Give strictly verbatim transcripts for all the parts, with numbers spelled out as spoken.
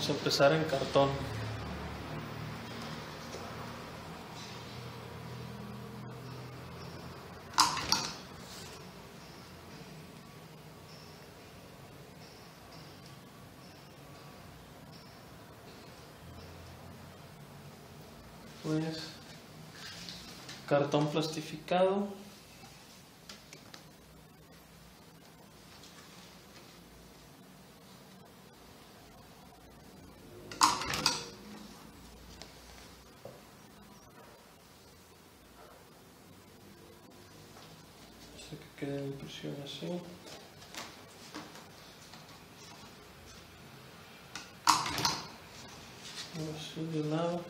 Vamos a empezar en cartón. Pues cartón plastificado. Que quede en presión así. Así de lado.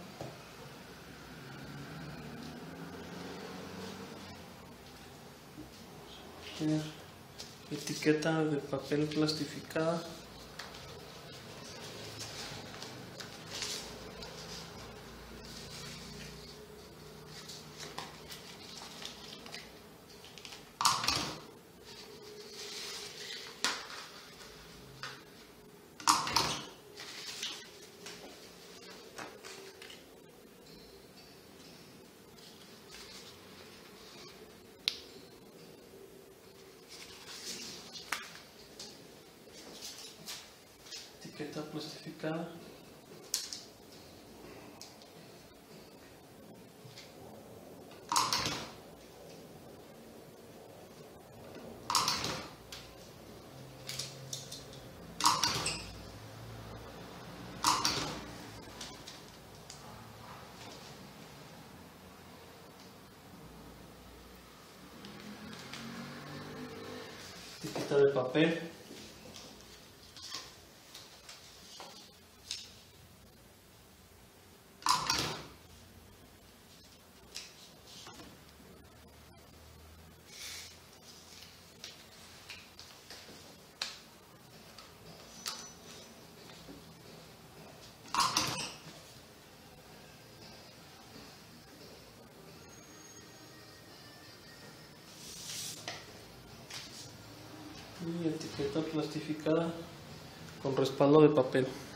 Etiqueta de papel plastificada. Etiqueta plastificada. Etiqueta de papel. Y etiqueta plastificada con respaldo de papel.